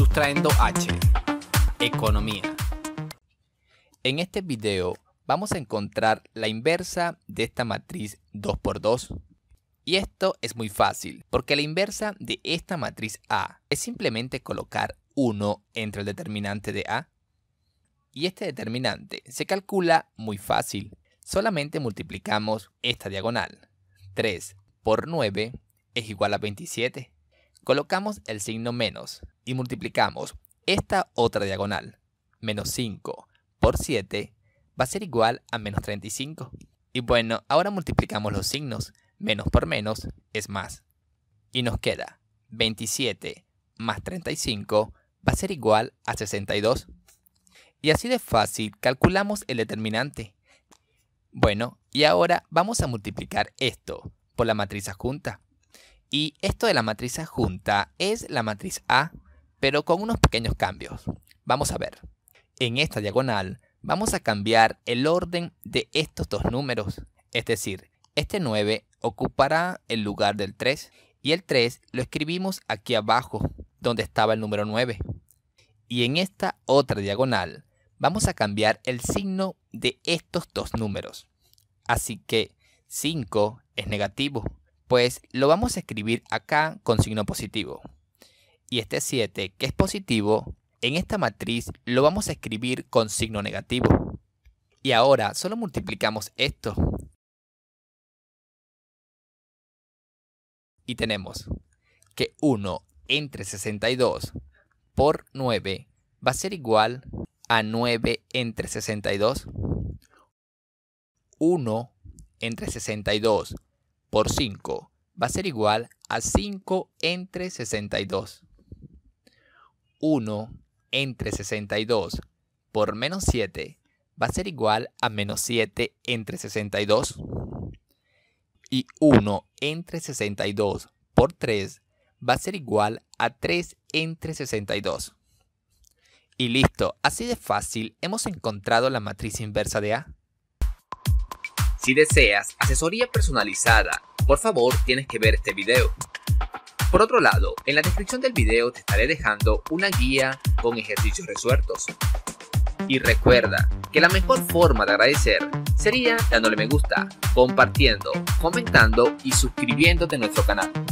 Sustraendo h Economía. En este video vamos a encontrar la inversa de esta matriz 2x2. Y esto es muy fácil, porque la inversa de esta matriz A es simplemente colocar 1 entre el determinante de A. Y este determinante se calcula muy fácil. Solamente multiplicamos esta diagonal. 3 por 9 es igual a 27. Colocamos el signo menos y multiplicamos esta otra diagonal. Menos 5 por 7 va a ser igual a menos 35. Y bueno, ahora multiplicamos los signos. Menos por menos es más. Y nos queda 27 más 35 va a ser igual a 62. Y así de fácil calculamos el determinante. Bueno, y ahora vamos a multiplicar esto por la matriz adjunta. Y esto de la matriz adjunta es la matriz A, pero con unos pequeños cambios. Vamos a ver. En esta diagonal vamos a cambiar el orden de estos dos números. Es decir, este 9 ocupará el lugar del 3. Y el 3 lo escribimos aquí abajo, donde estaba el número 9. Y en esta otra diagonal vamos a cambiar el signo de estos dos números. Así que 5 es negativo, pues lo vamos a escribir acá con signo positivo. Y este 7, que es positivo, en esta matriz lo vamos a escribir con signo negativo. Y ahora solo multiplicamos esto. Y tenemos que 1 entre 62 por 9 va a ser igual a 9 entre 62. 1 entre 62 por 5 va a ser igual a 5 entre 62. 1 entre 62 por menos 7 va a ser igual a menos 7 entre 62. Y 1 entre 62 por 3 va a ser igual a 3 entre 62. Y listo, así de fácil hemos encontrado la matriz inversa de A. Si deseas asesoría personalizada, por favor tienes que ver este video. Por otro lado, en la descripción del video te estaré dejando una guía con ejercicios resueltos. Y recuerda que la mejor forma de agradecer sería dándole me gusta, compartiendo, comentando y suscribiéndote a nuestro canal.